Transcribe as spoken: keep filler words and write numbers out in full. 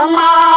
Allah.